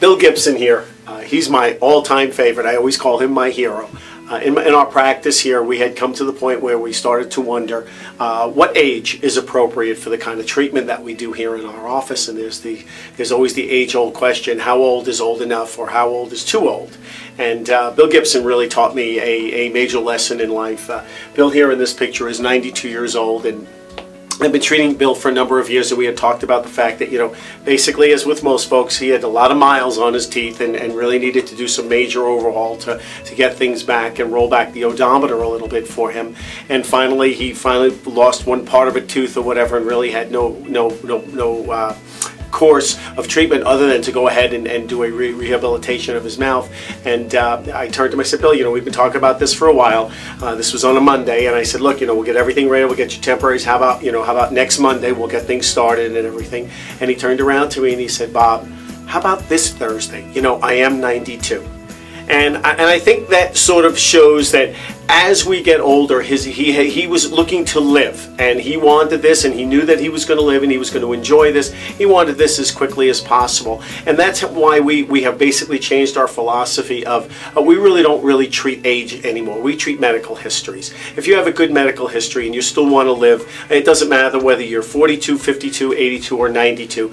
Bill Gibson here. He's my all-time favorite. I always call him my hero. In our practice here, we had come to the point where we started to wonder what age is appropriate for the kind of treatment that we do here in our office. And there's always the age-old question, how old is old enough, or how old is too old? And Bill Gibson really taught me a major lesson in life. Bill here in this picture is 92 years old, and I've been treating Bill for a number of years, and we had talked about the fact that, you know, basically as with most folks, he had a lot of miles on his teeth and really needed to do some major overhaul to get things back and roll back the odometer a little bit for him. And finally, he lost one part of a tooth or whatever and really had no course of treatment other than to go ahead and do a rehabilitation of his mouth. And I turned to him, I said, Bill, you know, we've been talking about this for a while. This was on a Monday, and I said, look, you know, we'll get everything ready, we'll get your temporaries, how about next Monday we'll get things started and everything. And he turned around to me and he said, Bob, how about this Thursday? You know, I am 92. And I think that sort of shows that as we get older, he was looking to live, and he wanted this, and he knew that he was going to live, and he was going to enjoy this. He wanted this as quickly as possible, and that's why we have basically changed our philosophy of we don't really treat age anymore. We treat medical histories. If you have a good medical history and you still want to live, it doesn't matter whether you're 42, 52, 82, or 92.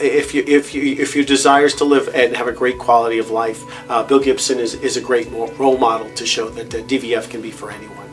If your desires to live and have a great quality of life, Bill Gibson is a great role model to show that DVF can be for anyone.